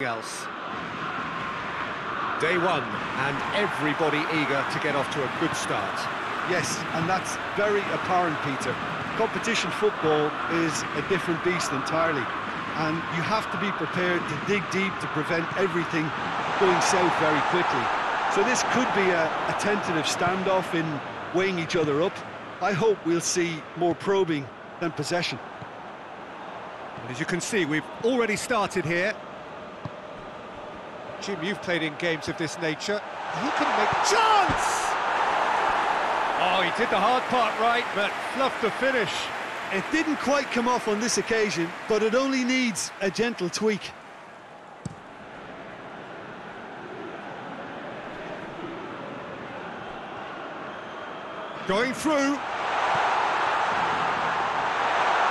Else. Day one, and everybody eager to get off to a good start. Yes, and that's very apparent, Peter. Competition football is a different beast entirely, and you have to be prepared to dig deep to prevent everything going south very quickly. So this could be a tentative standoff in weighing each other up. I hope we'll see more probing than possession. And as you can see, we've already started here. Jim, you've played in games of this nature. He can make chance! Oh, he did the hard part right, but fluffed the finish. It didn't quite come off on this occasion, but it only needs a gentle tweak. Going through.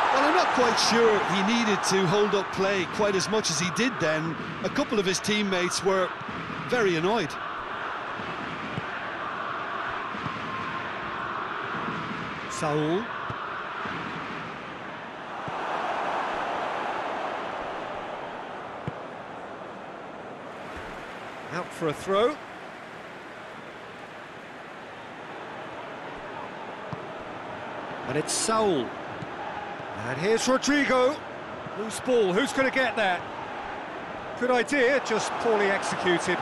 Well, I'm not quite sure he needed to hold up play quite as much as he did then. A couple of his teammates were very annoyed. Saul. Out for a throw. And it's Saul. And here's Rodrigo. Loose ball, who's going to get that? Good idea, just poorly executed.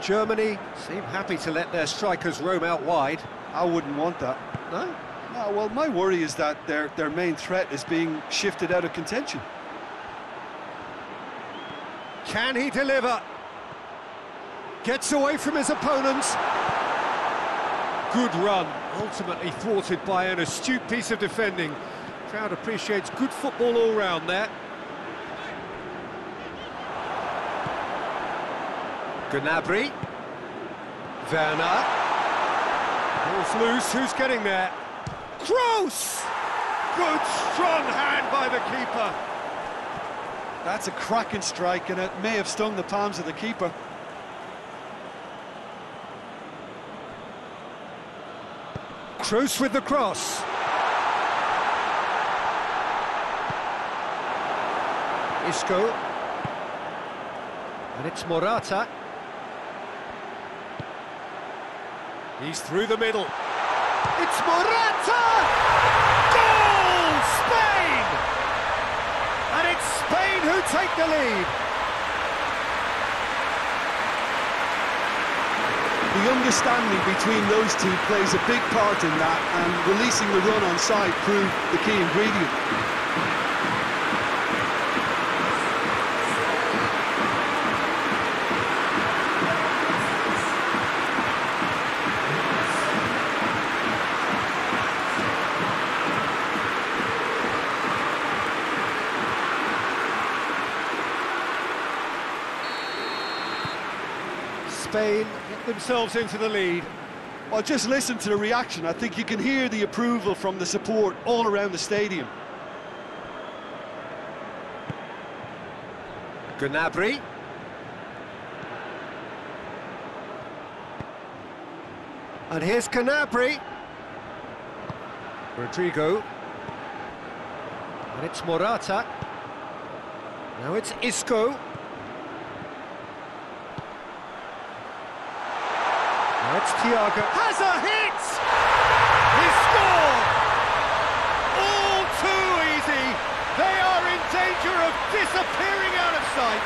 Germany seem happy to let their strikers roam out wide. I wouldn't want that. No? No, well, my worry is that their main threat is being shifted out of contention. Can he deliver? Gets away from his opponents. Good run, ultimately thwarted by an astute piece of defending. Crowd appreciates good football all round there. Gnabry. Verna. Ball's loose, who's getting there? Kroos! Good, strong hand by the keeper. That's a cracking strike, and it may have stung the palms of the keeper. Kroos with the cross. Isco. And it's Morata. He's through the middle. It's Morata! Goal! Spain! And it's Spain who take the lead. The understanding between those two plays a big part in that, and releasing the run on side proved the key ingredient. Spain get themselves into the lead. Well, just listen to the reaction. I think you can hear the approval from the support all around the stadium. Gnabry. And here's Gnabry. Rodrigo. And it's Morata. Now it's Isco. That's Thiago. Has a hit! He scored! All too easy. They are in danger of disappearing out of sight.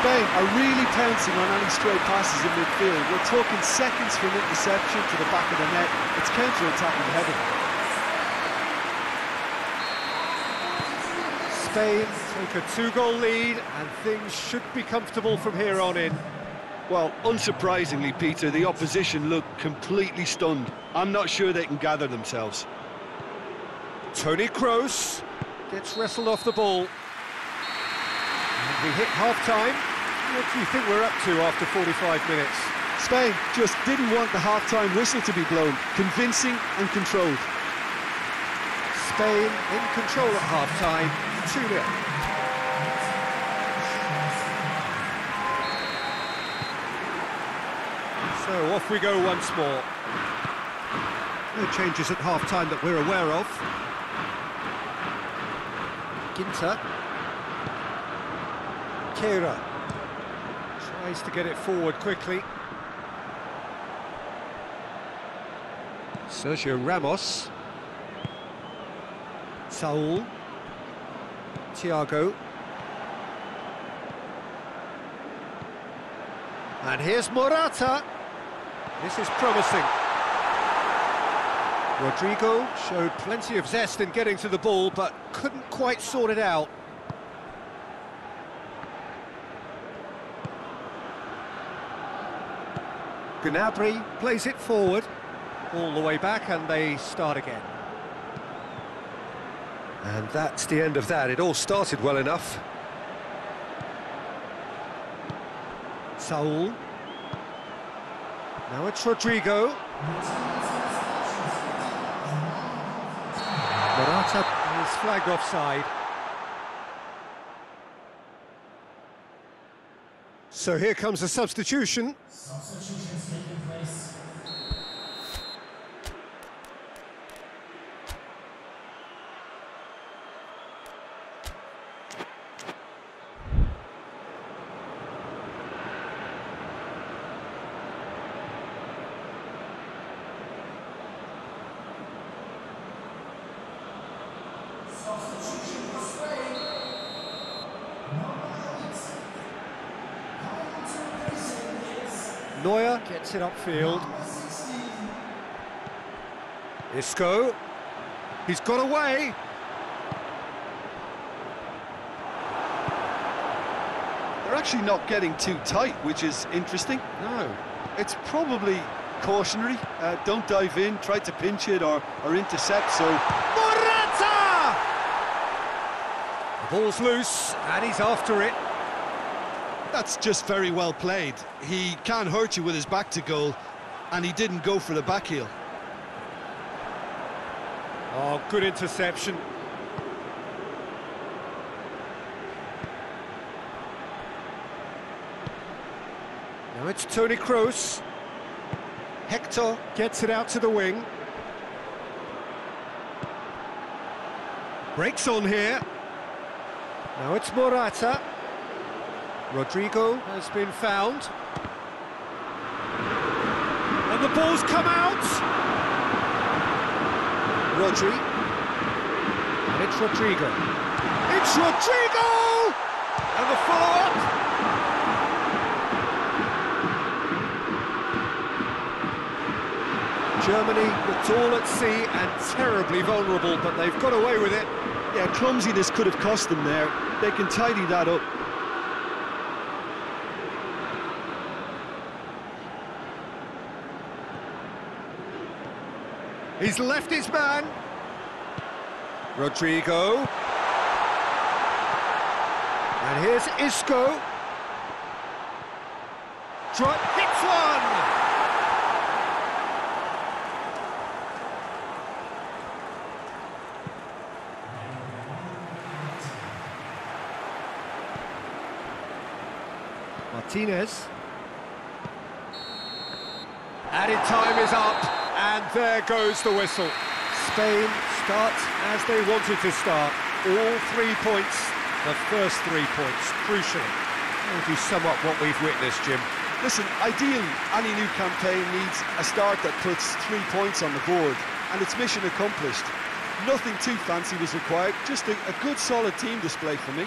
Spain are really pouncing on any stray passes in midfield. We're talking seconds from interception to the back of the net. It's counter-attacking heaven. Spain take a two-goal lead, and things should be comfortable from here on in. Well, unsurprisingly, Peter, the opposition look completely stunned. I'm not sure they can gather themselves. Toni Kroos gets wrestled off the ball. And we hit half-time. What do you think we're up to after 45 minutes? Spain just didn't want the half-time whistle to be blown. Convincing and controlled. Spain in control at half-time. 2-0. So off we go once more. No changes at half-time that we're aware of. Ginter. Keira. Tries to get it forward quickly. Sergio Ramos. Saul. Thiago. And here's Morata. This is promising. Rodrigo showed plenty of zest in getting to the ball, but couldn't quite sort it out. Gnabry plays it forward, all the way back, and they start again. And that's the end of that. It all started well enough. Saul. Now it's Rodrigo. Morata is flagged offside. So here comes a substitution. Substitutions taking place. Neuer gets it upfield. Isco. He's got away. They're actually not getting too tight, which is interesting. No. It's probably cautionary. Don't dive in, try to pinch it or intercept, so... Morata! The ball's loose, and he's after it. That's just very well played. He can't hurt you with his back to goal, and he didn't go for the back heel. Oh, good interception. Now it's Toni Kroos. Hector gets it out to the wing. Breaks on here. Now it's Morata. Rodrigo has been found. And the ball's come out! Rodri. And it's Rodrigo. It's Rodrigo! And the follow-up! Germany looked all at sea and terribly vulnerable, but they've got away with it. Yeah, clumsiness could have cost them there. They can tidy that up. He's left his man. Rodrigo. And here's Isco. Trot hits one! Martinez. Added time is up. And there goes the whistle. Spain starts as they wanted to start. All 3 points, the first 3 points, crucial. How do you sum up what we've witnessed, Jim? Listen, ideally, any new campaign needs a start that puts 3 points on the board, and it's mission accomplished. Nothing too fancy was required, just a good solid team display for me.